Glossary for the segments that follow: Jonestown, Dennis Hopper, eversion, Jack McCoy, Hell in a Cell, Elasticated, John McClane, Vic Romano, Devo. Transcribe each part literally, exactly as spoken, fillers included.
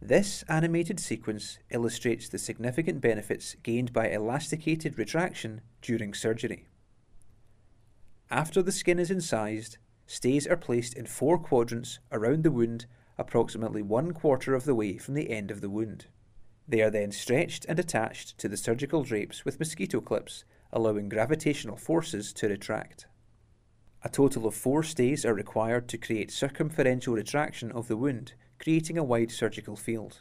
This animated sequence illustrates the significant benefits gained by elasticated retraction during surgery. After the skin is incised, stays are placed in four quadrants around the wound, approximately one quarter of the way from the end of the wound. They are then stretched and attached to the surgical drapes with mosquito clips, allowing gravitational forces to retract. A total of four stays are required to create circumferential retraction of the wound, creating a wide surgical field.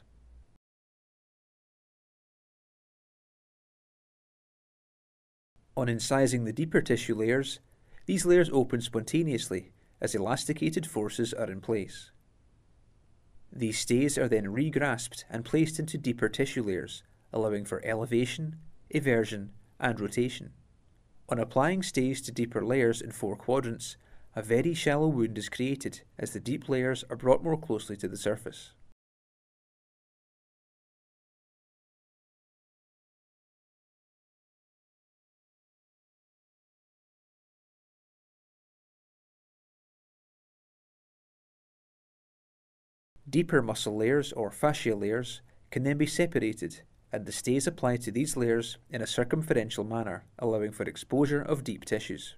On incising the deeper tissue layers, these layers open spontaneously as elasticated forces are in place. These stays are then re-grasped and placed into deeper tissue layers, allowing for elevation, eversion and rotation. On applying stays to deeper layers in four quadrants, a very shallow wound is created as the deep layers are brought more closely to the surface. Deeper muscle layers or fascia layers can then be separated and the stays applied to these layers in a circumferential manner, allowing for exposure of deep tissues.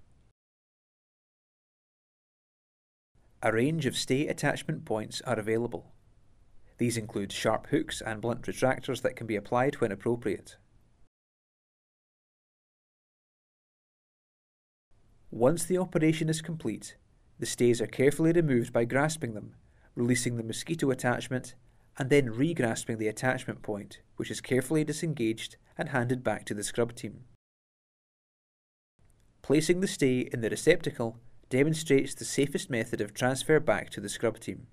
A range of stay attachment points are available. These include sharp hooks and blunt retractors that can be applied when appropriate. Once the operation is complete, the stays are carefully removed by grasping them, releasing the mosquito attachment, and then re-grasping the attachment point, which is carefully disengaged and handed back to the scrub team. Placing the stay in the receptacle demonstrates the safest method of transfer back to the scrub team.